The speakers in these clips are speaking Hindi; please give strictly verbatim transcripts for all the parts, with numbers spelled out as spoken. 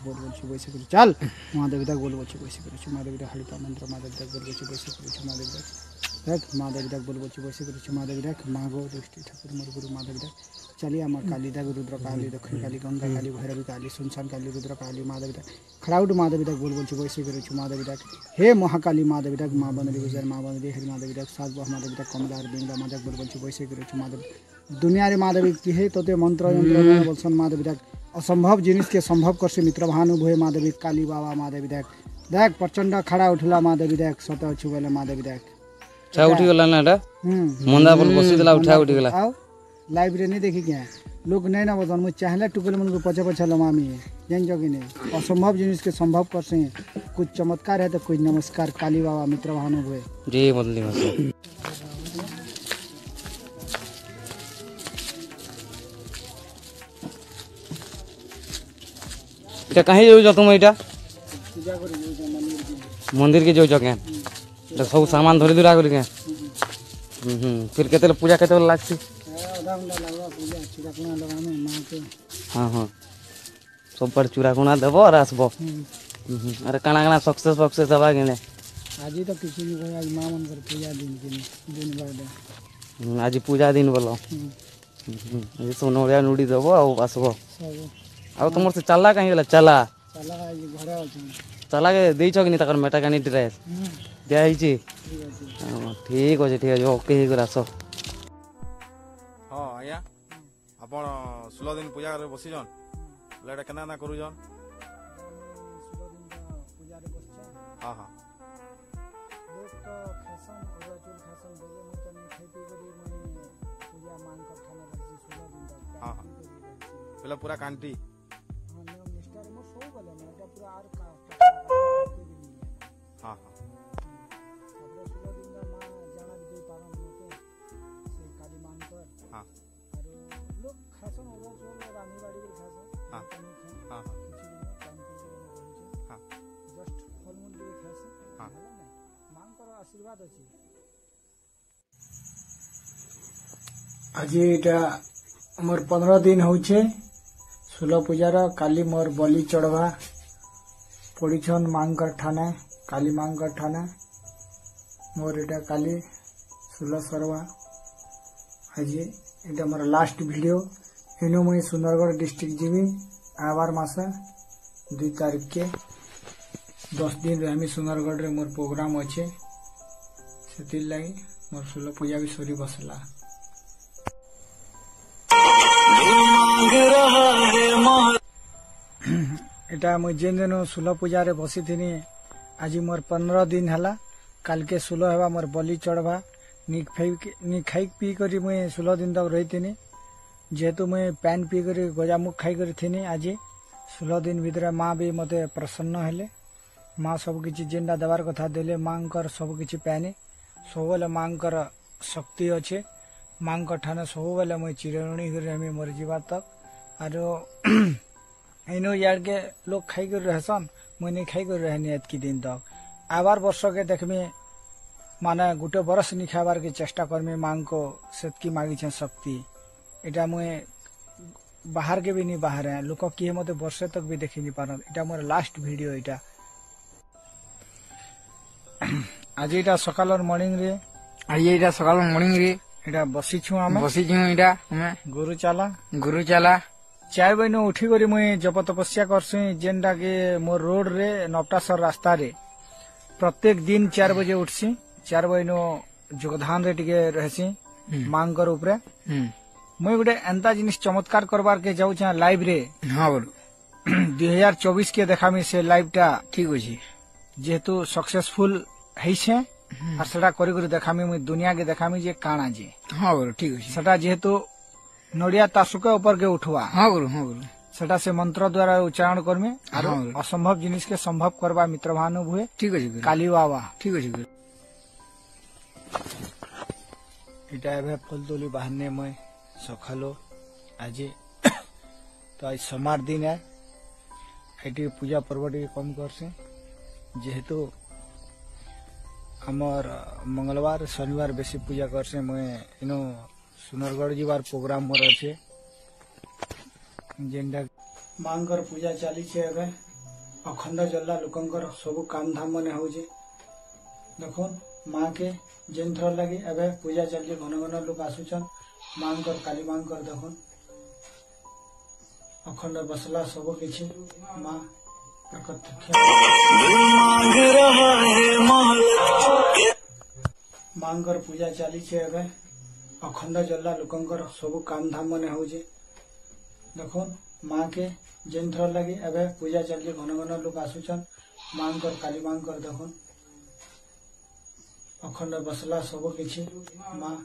देवता गोल बोलछे वैसे करेछे चल महादेव दा गोल बोलछे वैसे करेछे महादेव दा हरिता मंत्र महादेव दा गोल बोलछे वैसे करेछे महादेव दा देख महादेव दा गोल बोलछे वैसे करेछे महादेव दा मागो दृष्टि ठाकुर मोर गुरु महादेव दा चलिए अमर काली दा रुद्र काली दक्षिण काली गंगा काली भैरवी काली सुनसान काली रुद्र काली महादेव दा खड़ाउट महादेव दा गोल बोलछे वैसे करेछे महादेव दा हे महाकाली महादेव दा मां बनली गुजर मां बनली हरि महादेव दा सात बाह महादेव दा कमलार बिंदा मां दा गोल बोलछे वैसे करेछे महादेव दुनिया रे महादेव की हे तोते मंत्र यंत्र बोलसन महादेव दा असंभव जिनिस के संभव कर से मित्रभानु भय महादेवी काली बाबा महादेवी देख देख प्रचंड खड़ा उठला महादेवी देख सत अछि बोले महादेवी देख छा उठि गेला नाटा मुंडा पर बसि देला उठा उठि गेला आओ लाइव रे नै देखि के लोग नै न बदन मु चाहला टुकल मन को पछा पछा ल मामी जन जगी नै असंभव जिनिस के संभव कर से कुछ चमत्कार है तो कोई नमस्कार काली बाबा मित्रभानु भय जी बदली मत इटा कहीं जाऊ तुम इटा मंदिर के जाऊ क्या सब सामान धरी धुरा कर फिर के पूजा के लगसी हाँ हाँ सब पर चूराकुना देव और आसब अरे काना काना सक्सेस सक्सेस दबा कि आज तो किसी आज माँ मन पूजा दिन आज पूजा दिन बोल सब नड़िया नुड़ी देव आसब आ तुम से चला कहीं गला चला चला ये घरे आछ चला के देइ छ कि नि तकर मेटा कानी ड्रेस दे आइ छी ठीक हो जे ठीक हो ओके ही गरास हां आया अपन सोलह दिन पूजा रे बसि जन लडा केना ना करू जन सोलह दिन पूजा रे बसि जन हां हां लोग तो फैशन पूजा चुल फैशन दे मु त नि खेती करी मु पूजा मान कर खाना बसि सोलह दिन तक हां पहला पूरा कांटी आर का हां हां सबरा सुबह दिन में मां जाना दे पावन होते से काली मां पर हां और लोग खासन हो जो रानी बाड़ी के खासन हां हां हां जस्ट फल मूल के खासन हां मां पर आशीर्वाद अछि आज एटा हमर पंद्रह दिन हो छे सोलह पूजार काली मोर बलि चढ़वा पड़ी छन मांगर ठाना काली मांगर ठाना मोर एटा काली सोलह सरवा आज एटा मोर लास्ट वीडियो एनु मुई सुंदरगढ़ डिस्ट्रिक्ट जीवी आवार मासा दुई तारीख के दस दिन रे हमी सुंदरगढ़ रे मोर प्रोग्राम अच्छे से लगी मोर सोलह पूजा भी सरी बसला एटा मुझे जेन दिन सोलह पूजा रे बसी थी आज मोर पंद्रह दिन है काल के सोलह है मोर बलि चढ़वा खाई पी कर मुझे सोलह दिन तक रही थी जेहेतु मुझे पैन पी कर गजामुख खाई कर थी आज सोलह दिन भर माँ भी मत प्रसन्न है माँ सबकि जेनटा देवार कथा दे माँ सबकि पैने सब माँ शक्ति अच्छे माँ ठाने सब मुझे चिरणी करें मोर जीवा तक आर एनो यार के लोग खाई कर रहसन मुई नहीं खाई कर रहनी एतकी दिन तक आबार वर्ष के देखमी माने गोटे बरस नहीं खाबार के चेष्टा करमी माँ को सेतकी मागिछे शक्ति एटा मुई बाहर के भी नहीं बाहर है लोक किए मत वर्षे तक भी देखी नहीं पारन एटा मोर लास्ट वीडियो एटा आज एटा सकाल मॉर्निंग रे आज एटा सकाल मॉर्निंग रे एटा बसी छु हम बसी छु एटा हम गुरु चला गुरु चला चाय बहन उठी कर मुझे जप तपस्या करसुँ जेनटा के मोर रोड रे नपटासर रास्ता रे प्रत्येक दिन चार बजे उठसी चार बजे जोगदान रे टिके रहसी मांग कर उपरे मुझे गोटे एंता जिनिस चमत्कार करवार के जाऊ लाइव रे हाँ दुई हजार चौबीस के देखामी से लाइव टा ठीक होछि जेहेतु सक्सेसफुल हैछे आर सेटा करी करी देखामी मुझे दुनिया के देखामी जे काणा जे हाँ ठीक होछि सेटा जेहेतु नड़िया तासुका ऊपर के उठवा हाँ गुरु हाँ गुरु सेटा से मंत्र द्वारा उच्चारण करमे आरो असंभव जिनिस के संभव करवा मित्रभानु भय ठीक अछि काली बाबा ठीक अछि इटा एबे फलतोली बहाने में सखलो आज तो आज सोमवार दिन है एटी पूजा पर्व टी कम करसे जेहेतु हमर मंगलवार शनिवार बेसी पूजा करसे मैं इनो सुनरगढ़ जी बार प्रोग्राम मोर अच्छे जेनटा मांगर पूजा चली अखंड जल्ला लोकंकर सब काम धाम मन हो देखो माँ के जेन थर लगे एवं पूजा चलिए घन घन लोग आसुचन मांगर काली मांगर देख अखंड बसला सब किसी माँ मांगर पूजा चली अखंड जल्ला लोकंकर सब काम धाम मन हो देखो माँ के जेन थर लगे एवं पूजा चलिए घन घन लोग आसुचन मांगर काली मांगर देख अखंड बसला सब किसी माँ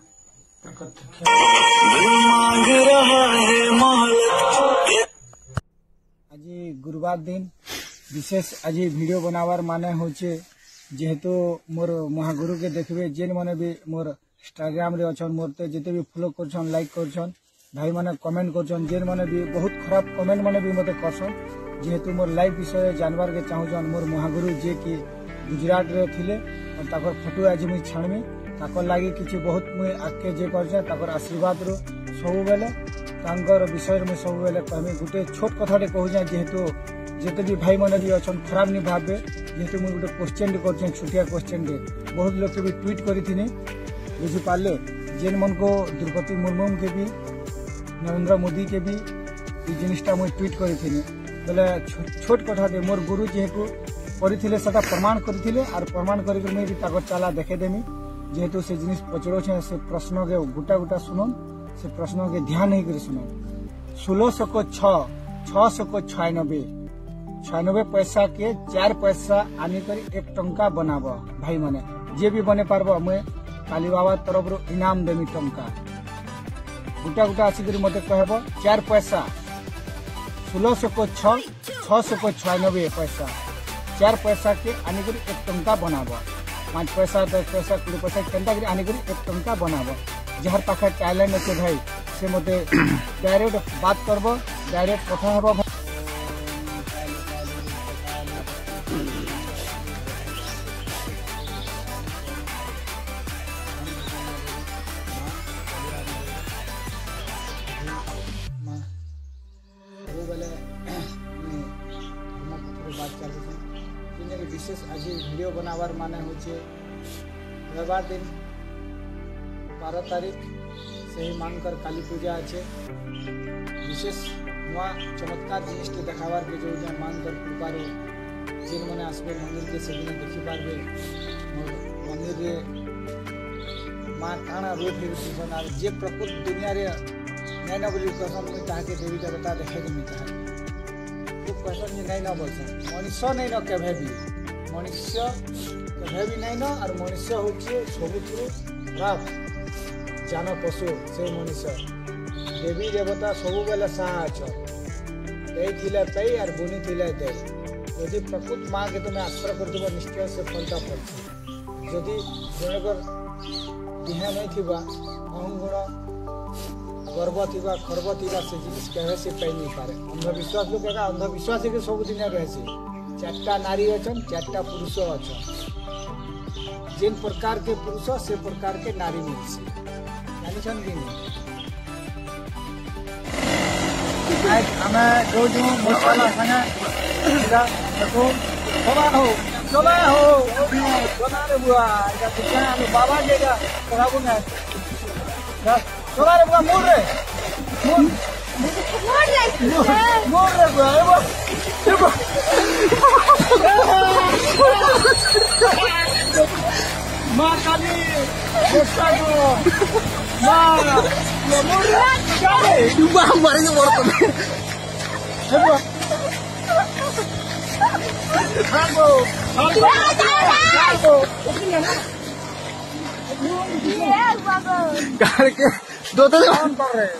आज गुरुवार दिन विशेष आज वीडियो बनावार माने होचे जेहेतु मोर महागुरु के देखबे जेन माने भी मोर इंस्टाग्राम रे अछन मोरते जिते भी फॉलो करछन लाइक करछन भाई माने कमेंट करछन जेन माने भी बहुत खराब कमेंट माने भी मते करछन जेहेतु मोर लाइफ विषय जानवार के चाहूछन मोर महागुरु जे की गुजरात रे थिले और ताकर फोटो आज मुई छाणमी ताकर लागी किसी बहुत मुई आगे जे करछे ताकर आशीर्वाद रो सब बेले तांकर विषय में सब बेले कहमी गुटे छोट कथाटे कहूछे जेहेतु जेते भी भाई माने भी अछन खराब नि भाबे जेहेतु मुई गुटे क्वेश्चन करछे छुटिया क्वेश्चन रे बहुत लोग भी ट्वीट करिथिने बुझी पाले जेन मन को द्रौपदी मुर्मू के भी नरेंद्र मोदी के भी ये जिनिसटा मुई ट्वीट करिथिने बोले छोट कथाटे मोर गुरु जेहेतु करिथिले सदा प्रमाण करिथिले आर प्रमाण करिके मुई भी ताकर चाला देखे देमी जेहेतु से जिनिस पचड़े से प्रश्न के गुटा गुटा सुनन से प्रश्न के ध्यान नहीं सुनन सोलह सौ को छह सौ को छियानबे छियानबे पैसा के चार पैसा आनी कर एक टंका बनाब भाई माने जे भी बने पारब मुझे काली बाबा तरफ रो इनाम देमी टंका गुटा गुटा आसिक मत कहब चार पैसा सोलह सौ को छह सौ को छियानबे पैसा चार पैसा के आनी कर एक टंका बनाब पाँच पैसा दस पैसा कोड़े पैसा केंता करी आनी करी एक टंका बनाब जहार पाखे टैलेंट अच्छे भाई से मत डायरेक्ट बात करब डायरेक्ट कथा हब विशेष आज वीडियो बनावार माने होचे रविवार दिन बारह तारीख से ही मानकर काली पूजा अच्छे विशेष नुआ चमत्कार जिनिस देखावार के जो मानकर कृपा रे जिन मैंने आसपे मंदिर के से देखी पार्बे मंदिर रे माँ ठाणा रूप हिंसन आ जे प्रकृति दुनिया रे नहीं ना बोली कसम मुझे ताके देवी देवता देखे देवी चाहे कसम ये नहीं ना बोलते मनुष्य नहीं ना कभी भी मनुष्य कभी भी नहीं ना और मनुष्य हूँ सबुथु रात जान पशु से मनुष्य देवी देवता सबु बेले साहा अच्छे और बुनी थे दे यदि प्रकृति माँ के तुम्हें आश्रय कर दे निश्चय से फलता पड़े यदि जनकर दिहा नहीं थी अहंगुण गर्व थी खर्व थी से जिस कहे से पाई नहीं पारे अंधविश्वास लोग क्या अंधविश्वास है कि सब दिन रहे चार्टा नारी अच्छन चार्टा पुरुष अच्छन जेन प्रकार के पुरुष से प्रकार के नारी मिलसे जान कि हमें जो जो मसाला संगे देखो बाबा हो बाबा हो बाबा रे बुआ या पूछा हम बाबा के का कराबो ना बाबा रे बुआ मोर रे मोर मोर रे मोर रे बुआ देखो माँ काली गोस्ता को माँ ये मुर्रा काले डूबा मरेंगे मर तो देखो खाओ खाओ घर के दो तो काम कर रहे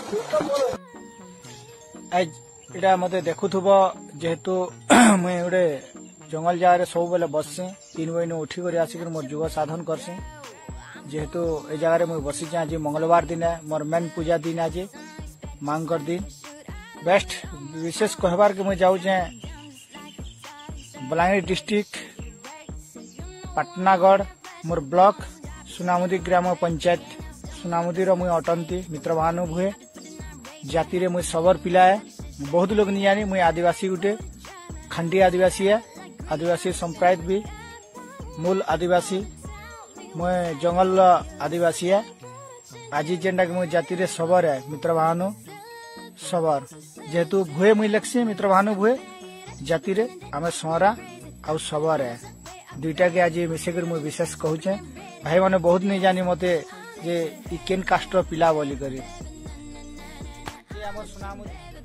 आज इटा मत देखु जेहेतु मुझे गोटे जंगल जगह सब बेले बससे तीन बजे उठी कर आसिक मोर योग साधन करसे जेहेतु ए जगह मुझे बसीचे आज मंगलवार दिन है मोर मेन पूजा दिन आज माँ कर दिन बेस्ट विशेष कहबार के मुझे जाऊे बलांगीर डिस्ट्रिक्ट पटनागढ़ मोर ब्लॉक सुनामुदी ग्राम पंचायत सुनामुदी मुझे अटंती मित्रभानु भुए जाति रे मुझे सबर पिलाए बहुत लोग नहीं जानी मुई आदिवासी गोटे खंडी आदिवासी है, आदिवासी संप्रदाय भी मूल आदिवासी मुई जंगल आदिवासी है। आज जेनटा कि मुई जाति रे सबर है मित्रभानु सबर जेहेतु भुए मुई लक्सी मित्रभानु भुए जाति रे आमे सरा आउ सबर है दुईटा के आज मिसेकर मुई विशेष कहूचे। भाई मैंने बहुत नहीं जानी मते जे केन कास्टर पिला बोली करी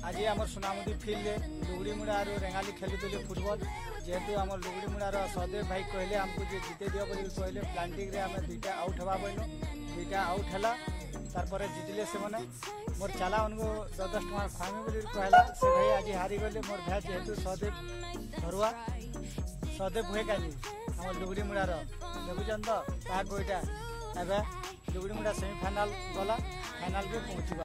आज आम सुनामुदी फिल्ड में लुगुड़ीमुड़ा रेंगाली खेलुले फुटबल जेहेतु आम लुगुड़ीमुड़ार सदेव भाई कहले आमको जे जीते दियो बोली कहले प्लांटिंग आम दुईटा आउट हवा बोलूँ दुईटा आउट है तारपर जीतले से मैंने मोर चला उनको दस दस टका खुआमी बोली कहला से भाई आज हारीगले मोर भाई जेहेतु सदेव धरुआ सदेव हुए कहीं आम लुगुड़ीमुड़ार देखुन तो तार बोईटा एवं लुगुड़ीमुड़ा सेमिफाइनाल गला फाइनाल भी पहुँचवा।